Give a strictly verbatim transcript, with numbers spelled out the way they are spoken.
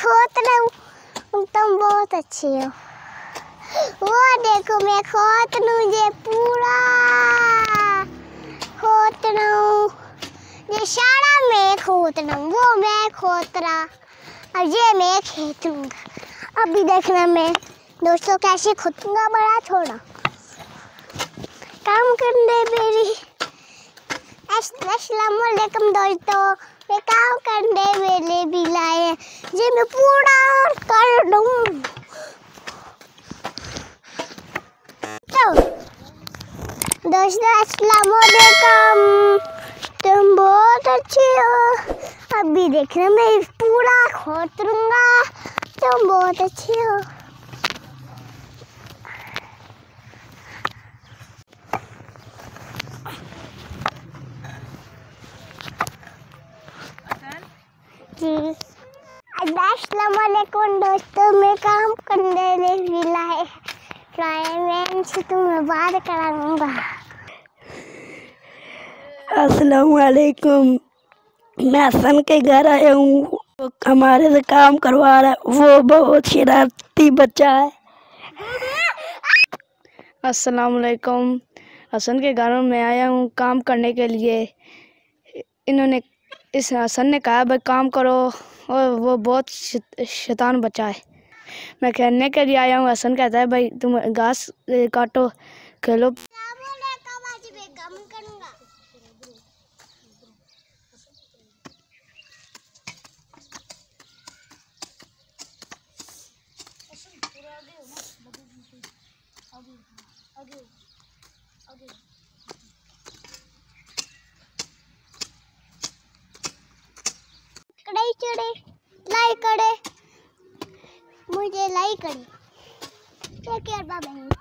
खोद लूं, तुम बहुत अच्छी हो। वो देखो मैं खोद लूं, ये पूरा खोद लूं, ये सारा मैं खोद लूं, वो मैं खोद रहा, अब ये मैं खेत लूँगा। अभी देखना मैं दोस्तों कैसे खोदूँगा बड़ा थोड़ा काम करने मेरी। अस्सलामुअलैकुम दोस्तों, मैं काम करने मेरे भी लाए हैं, ये मैं पूरा कर दूँ। तो दोस्तों अस्सलामुअलैकुम, तुम बहुत अच्छे हो। अभी देखना मैं पूरा खोद लूँगा, तुम बहुत अच्छे हो। अस्सलामुअलैकुम दोस्तों, मैं काम करने लगी लाए लाए मैं इनसे तुम्हें बात कराऊंगा। अस्सलामुअलैकुम, मैं हसन के घर आया हूँ, हमारे से काम करवा रहा है, वो बहुत शरारती बच्चा है। अस्सलामुअलैकुम, हसन के घर में आया हूँ काम करने के लिए। इन्होंने इस हसन ने कहा भाई काम करो, और वो बहुत शैतान बच्चा है। मैं खेलने के लिए आया हूँ, हसन कहता है भाई तुम घास काटो, खेलो। लाइक करे, मुझे लाइक करे। Take care, bye bye.